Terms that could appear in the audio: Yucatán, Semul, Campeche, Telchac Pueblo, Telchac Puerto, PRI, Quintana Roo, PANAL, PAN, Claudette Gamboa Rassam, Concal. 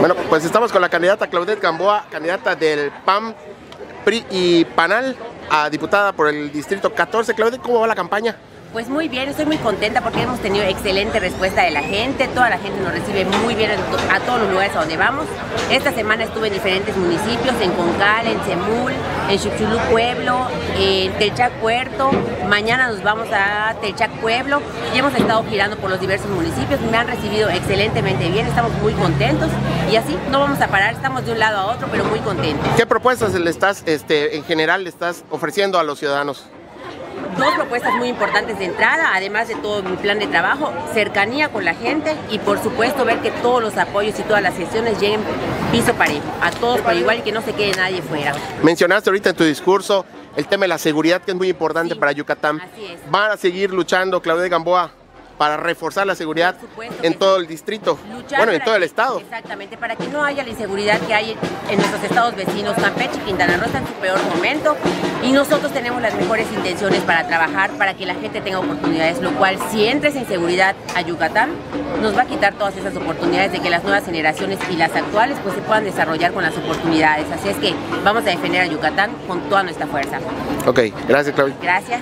Bueno, pues estamos con la candidata Claudette Gamboa, candidata del PAN, PRI y PANAL, a diputada por el distrito 14. Claudette, ¿cómo va la campaña? Pues muy bien, estoy muy contenta porque hemos tenido excelente respuesta de la gente, toda la gente nos recibe muy bien a todos los lugares a donde vamos. Esta semana estuve en diferentes municipios, en Concal, en Semul, en Telchac Pueblo, en Telchac Puerto, mañana nos vamos a Telchac Pueblo y hemos estado girando por los diversos municipios, me han recibido excelentemente bien, estamos muy contentos y así no vamos a parar, estamos de un lado a otro, pero muy contentos. ¿Qué propuestas le estás, en general le estás ofreciendo a los ciudadanos? Dos propuestas muy importantes de entrada, además de todo mi plan de trabajo, cercanía con la gente y por supuesto ver que todos los apoyos y todas las gestiones lleguen piso parejo, a todos por igual y que no se quede nadie fuera. Mencionaste ahorita en tu discurso el tema de la seguridad, que es muy importante para Yucatán. Así es. ¿Van a seguir luchando, Claudette Gamboa, para reforzar la seguridad en todo el distrito, bueno, en todo el estado? Exactamente, para que no haya la inseguridad que hay en nuestros estados vecinos. Campeche y Quintana Roo está en su peor momento y nosotros tenemos las mejores intenciones para trabajar, para que la gente tenga oportunidades, lo cual si entra esa inseguridad a Yucatán, nos va a quitar todas esas oportunidades de que las nuevas generaciones y las actuales pues se puedan desarrollar con las oportunidades. Así es que vamos a defender a Yucatán con toda nuestra fuerza. Ok, gracias Claudia. Gracias.